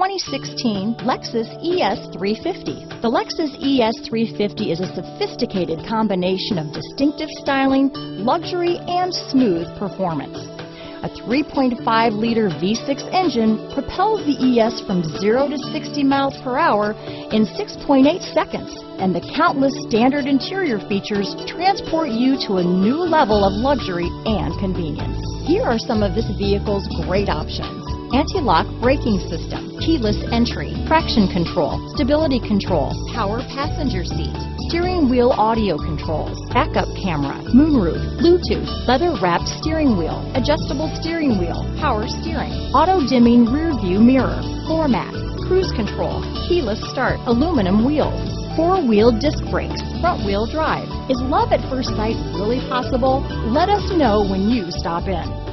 2016 Lexus ES350. The Lexus ES350 is a sophisticated combination of distinctive styling, luxury, and smooth performance. A 3.5-liter V6 engine propels the ES from 0 to 60 miles per hour in 6.8 seconds, and the countless standard interior features transport you to a new level of luxury and convenience. Here are some of this vehicle's great options: anti-lock braking system, keyless entry, traction control, stability control, power passenger seat, steering wheel audio controls, backup camera, moonroof, Bluetooth, leather-wrapped steering wheel, adjustable steering wheel, power steering, auto-dimming rear-view mirror, floor mat, cruise control, keyless start, aluminum wheels, four-wheel disc brakes, front-wheel drive. Is love at first sight really possible? Let us know when you stop in.